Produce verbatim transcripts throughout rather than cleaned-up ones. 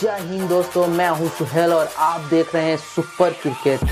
जय हिंद दोस्तों, मैं हूं सुहैल और आप देख रहे हैं सुपर क्रिकेट।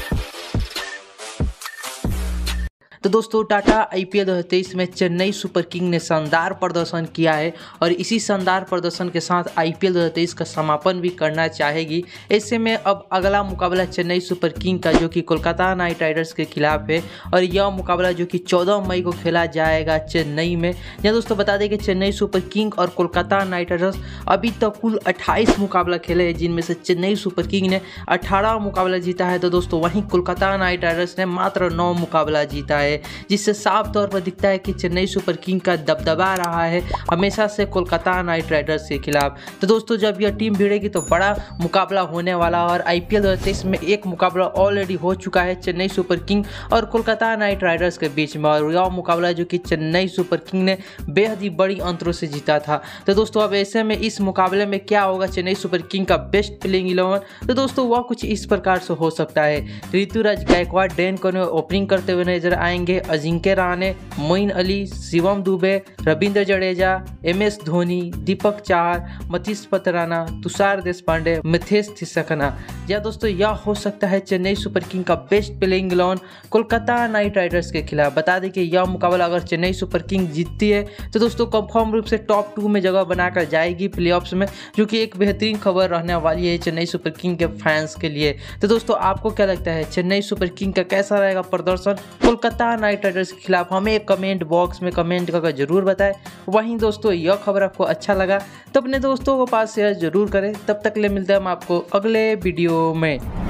तो दोस्तों, टाटा आईपीएल दो हज़ार तेईस में चेन्नई सुपर किंग ने शानदार प्रदर्शन किया है और इसी शानदार प्रदर्शन के साथ आईपीएल दो हज़ार तेईस का समापन भी करना चाहेगी। ऐसे में अब अगला मुकाबला चेन्नई सुपर किंग का जो कि कोलकाता नाइट राइडर्स के खिलाफ है और यह मुकाबला जो कि चौदह मई को खेला जाएगा चेन्नई में। यह दोस्तों बता दें कि चेन्नई सुपर किंग और कोलकाता नाइट राइडर्स अभी तक तो कुल अट्ठाईस मुकाबला खेले हैं, जिनमें से चेन्नई सुपर किंग ने अठारह मुकाबला जीता है। तो दोस्तों वहीं कोलकाता नाइट राइडर्स ने मात्र नौ मुकाबला जीता है, जिससे साफ तौर पर दिखता है कि चेन्नई सुपर किंग का दबदबा रहा है हमेशा से कोलकाता नाइट राइडर्स के खिलाफ। तो दोस्तों जब यह टीम भिड़ेगी तो बड़ा मुकाबला होने वाला है और आईपीएल दो हज़ार तेईस में एक मुकाबला ऑलरेडी हो चुका है चेन्नई सुपर किंग और कोलकाता नाइट राइडर्स के बीच में, और यह मुकाबला जो कि चेन्नई सुपर किंग ने बेहद ही बड़ी अंतरों से जीता था। तो दोस्तों अब ऐसे में इस मुकाबले में क्या होगा चेन्नई सुपर किंग का बेस्ट प्लेइंग इलेवन? तो दोस्तों वह कुछ इस प्रकार से हो सकता है। ऋतुराज गायकवाड़ डेन को ओपनिंग करते हुए नजर आएंगे। Ajinkya Rahane, Moeen Ali, Shivam Dube, Ravindra Jadeja, M S Dhoni, Deepak Chahar, Matheesha Pathirana, Tushar Deshpande, Maheesh Theekshana. या दोस्तों यह हो सकता है चेन्नई सुपर किंग का best playing eleven Kolkata knight riders के खिलाफ। बता दें कि यह मुकाबला अगर चेन्नई सुपर किंग जीतती है तो दोस्तों कंफर्म रूप से टॉप टू में जगह बनाकर जाएगी प्लेऑफ्स में, जो कि एक बेहतरीन खबर रहने वाली है चेन्नई सुपर किंग के फैंस के लिए। तो दोस्तों आपको क्या लगता है चेन्नई सुपर किंग का कैसा रहेगा प्रदर्शन कोलकाता नाइट राइडर्स के खिलाफ? हमें कमेंट बॉक्स में कमेंट करके जरूर बताएं। वहीं दोस्तों यह खबर आपको अच्छा लगा तो अपने दोस्तों को पास शेयर जरूर करें। तब तक के लिए मिलते हैं हम आपको अगले वीडियो में।